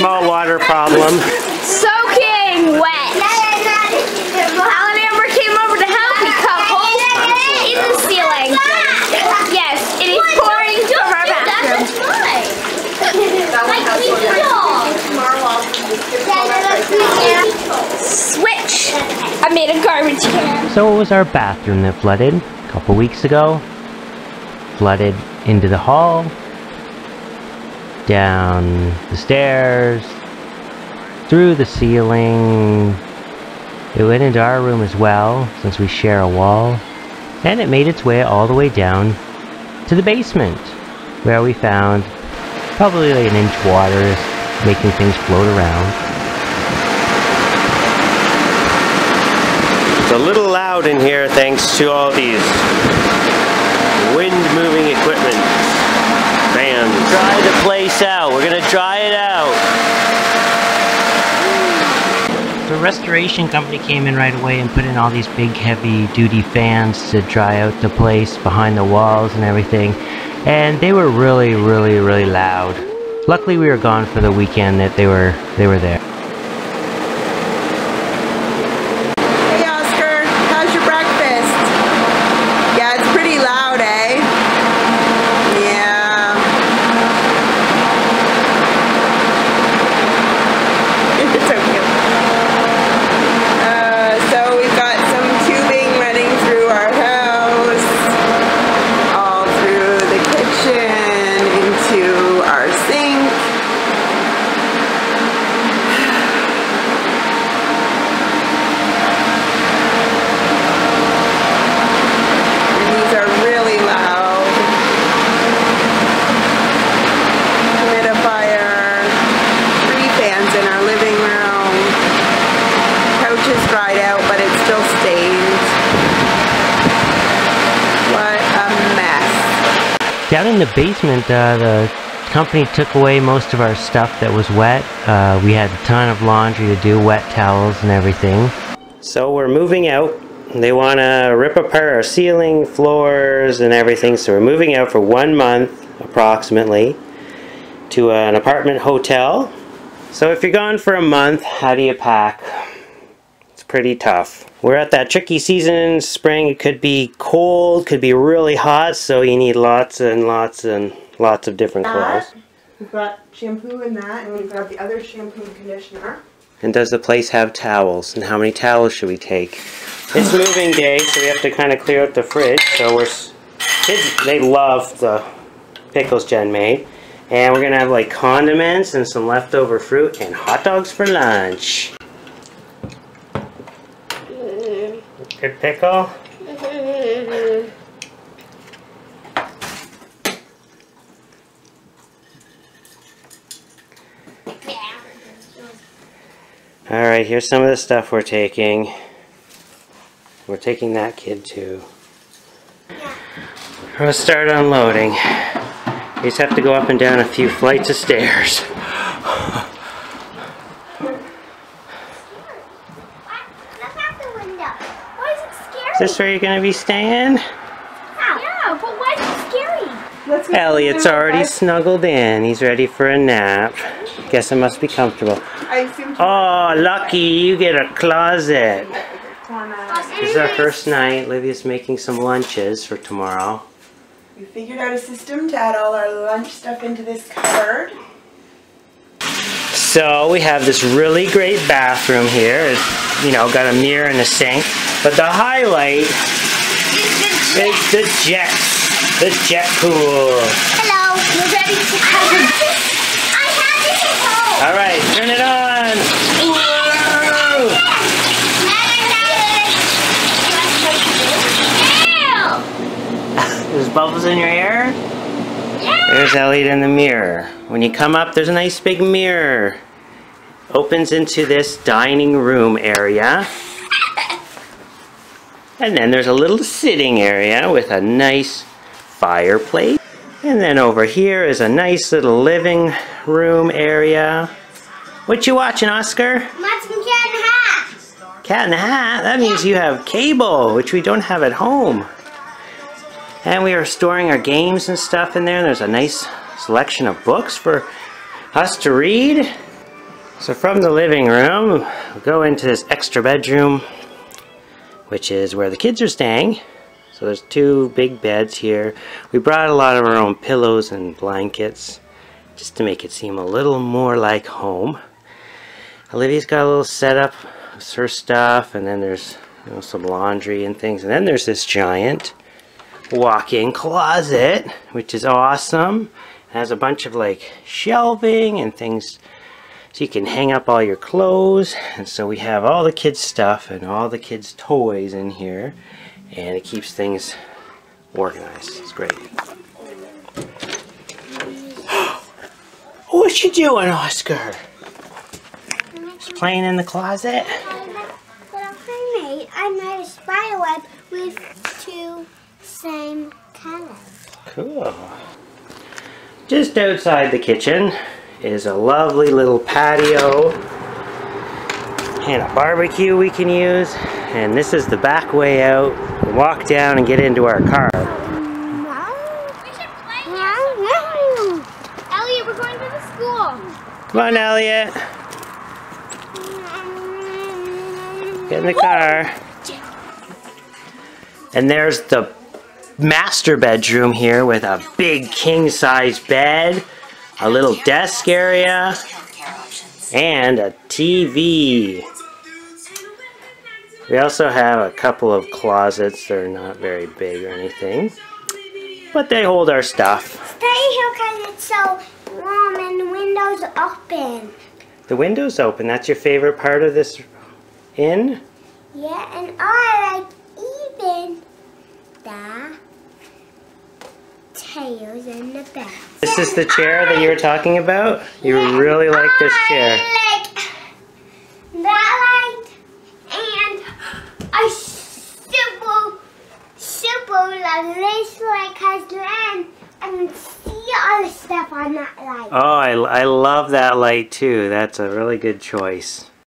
Small water problem. Soaking wet. Alexander came over to help me cut holes in the ceiling. Yes, it is pouring from our bathroom. Switch! I made a garbage can. So it was our bathroom that flooded a couple weeks ago. Flooded into the hall, down the stairs, through the ceiling. It went into our room as well, since we share a wall, and it made its way all the way down to the basement, where we found probably like an inch of water is making things float around. It's a little loud in here thanks to all these wind-moving equipment, fans. Dry the place out. We're gonna dry it out. The restoration company came in right away and put in all these big heavy-duty fans to dry out the place behind the walls and everything. And they were really, really, really loud. Luckily, we were gone for the weekend that they were there. Down in the basement, the company took away most of our stuff that was wet. We had a ton of laundry to do, wet towels and everything. So we're moving out. They want to rip apart our ceiling, floors, and everything. So we're moving out for 1 month, approximately, to an apartment hotel. So if you're gone for a month, how do you pack? It's pretty tough. We're at that tricky season, spring. It could be cold, could be really hot, so you need lots and lots and lots of different clothes. We've got shampoo in that, and we've got the other shampoo and conditioner. And does the place have towels? And how many towels should we take? It's moving day, so we have to kind of clear out the fridge. So we're, kids, they love the pickles Jen made. And we're gonna have like condiments and some leftover fruit and hot dogs for lunch. Good pickle. Alright, here's some of the stuff we're taking. We're taking that kid too. We'll start unloading. We just have to go up and down a few flights of stairs. Is this where you're going to be staying? Yeah, but why is it scary? Let's Elliot's already snuggled in. He's ready for a nap. Guess it must be comfortable. Oh, lucky, you get a closet. This is our first night. Livia's making some lunches for tomorrow. We figured out a system to add all our lunch stuff into this cupboard. So we have this really great bathroom here. It's, you know, got a mirror and a sink. But the highlight is the jet. The jet pool. Hello, we're ready to cover. I have it at home. All right, turn it on. Whoa. There's bubbles in your hair? Yeah. There's Elliot in the mirror. When you come up, there's a nice big mirror. Opens into this dining room area. And then there's a little sitting area with a nice fireplace. And then over here is a nice little living room area. What you watching, Oscar? I'm watching Cat in the Hat. Cat in the Hat? That means you have cable, which we don't have at home. And we are storing our games and stuff in there. There's a nice selection of books for us to read. So from the living room, we'll go into this extra bedroom, which is where the kids are staying. So there's two big beds here. We brought a lot of our own pillows and blankets just to make it seem a little more like home. Olivia's got a little setup of her stuff, and then there's, you know, some laundry and things. And then there's this giant walk-in closet, which is awesome. It has a bunch of like shelving and things so you can hang up all your clothes. And so we have all the kids' stuff and all the kids' toys in here, and it keeps things organized. It's great. What's she doing, Oscar? She's playing in the closet. But I made a spider web with two same colors. Cool. Just outside the kitchen is a lovely little patio and a barbecue we can use. And this is the back way out. We'll walk down and get into our car. We should play here. Elliot, we're going to the school. Come on, Elliot. Get in the car. And there's the master bedroom here with a big king-size bed, a little desk area, and a TV. We also have a couple of closets. They're not very big or anything, but they hold our stuff. Stay here because it's so warm and the window's open. The window's open. That's your favorite part of this inn? Yeah, and I like even the tails in the back. This is the chair that you were talking about? You really like this chair. This light has land and see all the stuff on that light. Oh, I love that light too. That's a really good choice.